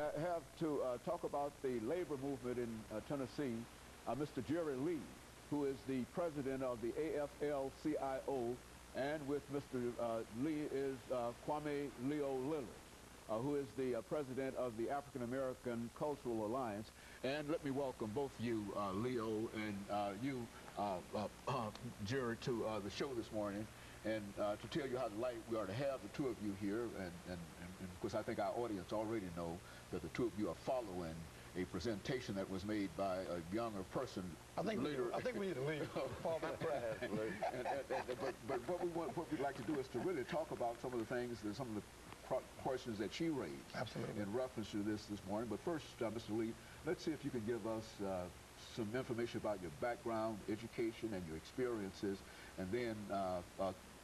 I have to talk about the labor movement in Tennessee, Mr. Jerry Lee, who is the president of the AFL-CIO, and with Mr. Lee is Kwame Leo Lillard, who is the president of the African American Cultural Alliance. And let me welcome both you, Leo, and you, Jerry, to the show this morning, and to tell you how delighted we are to have the two of you here. And of course, I think our audience already know that the two of you are following a presentation that was made by a younger person. I think we need to leave. But what we'd like to do is to really talk about some of the things, some of the questions that she raised. Absolutely. In reference to this morning. But first, Mr. Lee, let's see if you can give us some information about your background, education, and your experiences, and then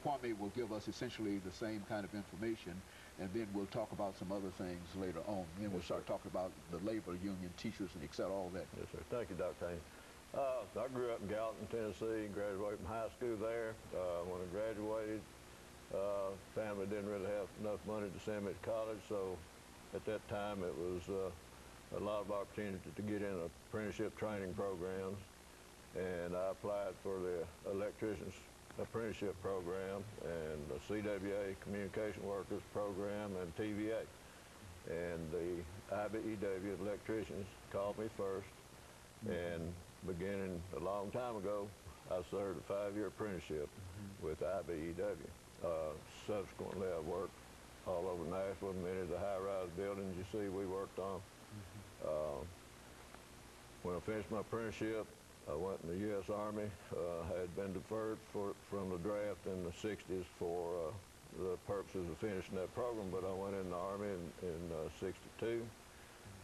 Kwame will give us essentially the same kind of information, and then we'll talk about some other things later on. Then we'll start talking about the labor union, teachers, and etc., all that. Yes, sir. Thank you, Dr. Haney. I grew up in Gallatin, Tennessee, graduated from high school there. When I graduated, family didn't really have enough money to send me to college, so at that time it was a lot of opportunity to get in apprenticeship training programs, and I applied for the electrician's apprenticeship program and the CWA communication workers program and TVA, and the IBEW electricians called me first. And beginning a long time ago, I served a 5-year apprenticeship with IBEW. Subsequently, I've worked all over Nashville, many of the high-rise buildings you see we worked on. When I finished my apprenticeship, I went in the U.S. Army. I had been deferred from the draft in the 60s for the purposes of finishing that program, but I went in the Army in 62,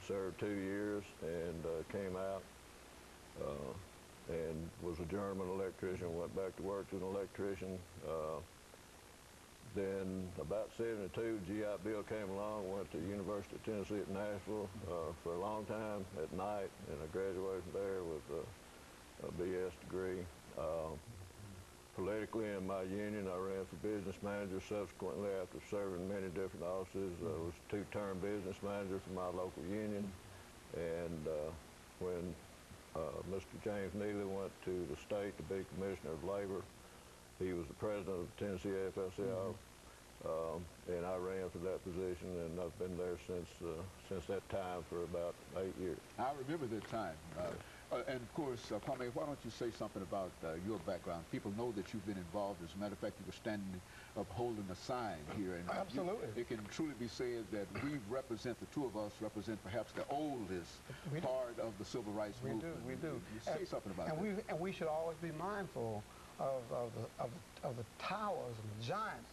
served 2 years, and came out and was a German electrician, went back to work as an electrician. Then about 72, GI Bill came along, went to the University of Tennessee at Nashville for a long time at night, and I graduated there with a BS degree. Politically in my union, I ran for business manager. Subsequently, after serving many different offices, I was two-term business manager for my local union. And when Mr. James Neely went to the state to be Commissioner of Labor, he was the president of the Tennessee AFL-CIO, and I ran for that position, and I've been there since that time for about 8 years. I remember that time. And of course, Kwame, why don't you say something about your background? People know that you've been involved. As a matter of fact, you were standing up holding a sign here. And absolutely. It can truly be said that we represent, the two of us represent perhaps the oldest part of the civil rights movement. We do. Say something about that. And we should always be mindful of the towers and the giants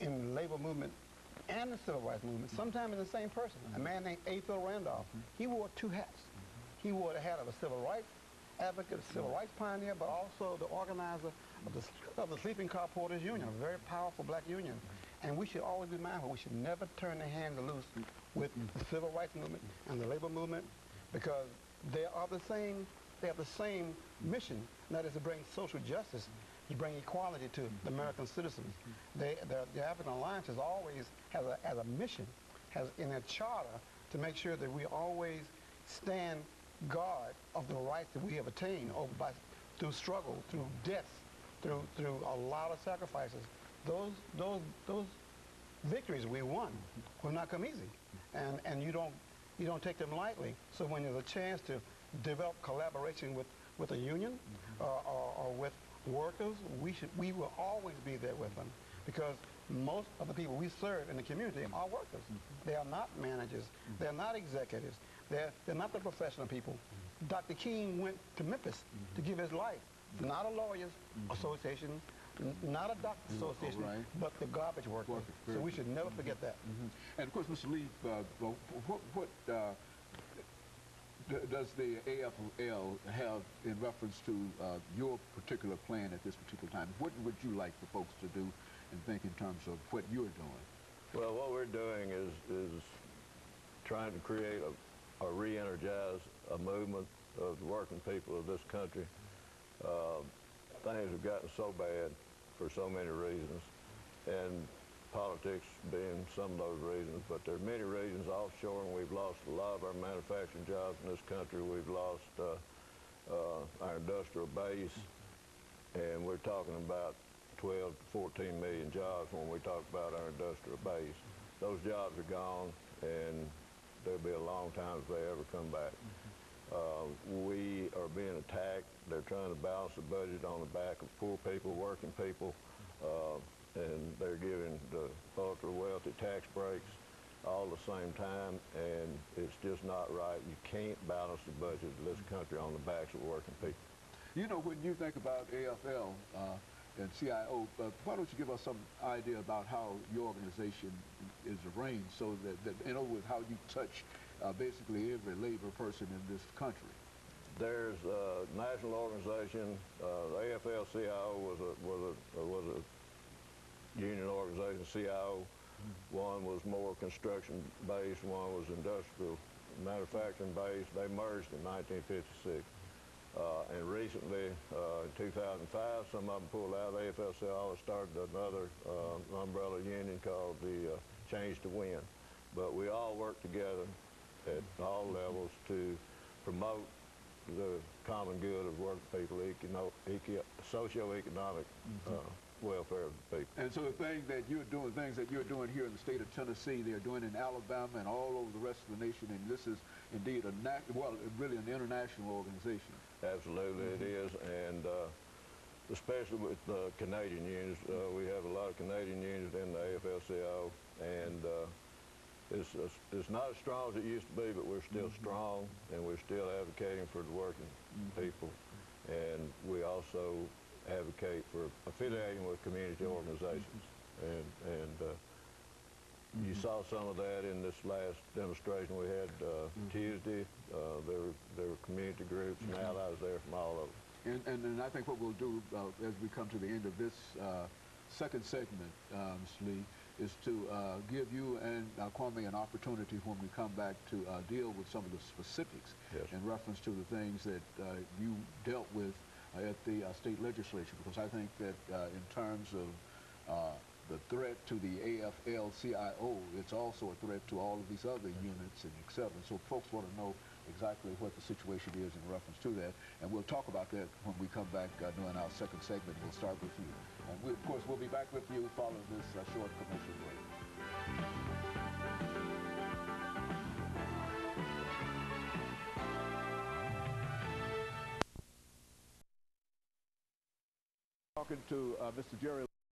in the labor movement and the civil rights movement, sometimes in the same person. A man named A. Phil Randolph, he wore two hats. He wore the hat of a civil rights advocate, a civil rights pioneer, but also the organizer of the Sleeping Car Porter's Union, a very powerful black union. And we should always be mindful. We should never turn their hands loose with the civil rights movement and the labor movement, because they are the same. They have the same mission, and that is to bring social justice, to bring equality to the American citizens. The African Alliance has always has a mission, has in their charter, to make sure that we always stand guard of the rights that we have attained over through struggle, through deaths, through a lot of sacrifices. Those victories we won will not come easy, and you don't take them lightly. So when there's a chance to develop collaboration with a union or with workers, we will always be there with them, because most of the people we serve in the community are workers. They are not managers. They are not executives. They're not the professional people. Dr. King went to Memphis to give his life, not a lawyers association, not a doctor's association, but the garbage workers. So we should never forget that. And of course, Mr. Lee, does the AFL have, in reference to your particular plan at this particular time, what would you like the folks to do and think in terms of what you're doing? Well, what we're doing is trying to create or re-energize a movement of the working people of this country. Things have gotten so bad for so many reasons, and politics being some of those reasons, but there are many reasons offshore, and we've lost a lot of our manufacturing jobs in this country. We've lost our industrial base, and we're talking about 12 to 14 million jobs when we talk about our industrial base. Those jobs are gone, and they'll be a long time if they ever come back. We are being attacked. They're trying to balance the budget on the back of poor people, working people, and they're giving the ultra-wealthy tax breaks all at the same time, and it's just not right. You can't balance the budget of this country on the backs of working people. You know, when you think about AFL and CIO, why don't you give us some idea about how your organization is arranged so that you know, with how you touch basically every labor person in this country? There's a national organization. The AFL-CIO was a union organization. CIO, one was more construction-based, one was industrial manufacturing-based. They merged in 1956. And recently, in 2005, some of them pulled out. The AFL-CIO started another umbrella union called the Change to Win. But we all work together at all levels to promote the common good of working people, socio-economic welfare of the people. And so the things that you're doing here in the state of Tennessee, they're doing in Alabama and all over the rest of the nation, and this is indeed a really an international organization. Absolutely, it is, and especially with the Canadian unions, we have a lot of Canadian unions in the AFL-CIO, and it's not as strong as it used to be, but we're still strong, and we're still advocating for the working people, and we also advocate for affiliating with community organizations, and you saw some of that in this last demonstration we had Tuesday. There were community groups and allies there from all over. And I think what we'll do as we come to the end of this second segment, Mr. Lee, is to give you and Kwame an opportunity when we come back to deal with some of the specifics in reference to the things that you dealt with at the state legislature, because I think that in terms of the threat to the AFL-CIO, it's also a threat to all of these other units and et cetera. So folks want to know exactly what the situation is in reference to that, and we'll talk about that when we come back during our second segment. We'll start with you. And we, of course, we'll be back with you following this short commercial break. Talking to Mr. Jerry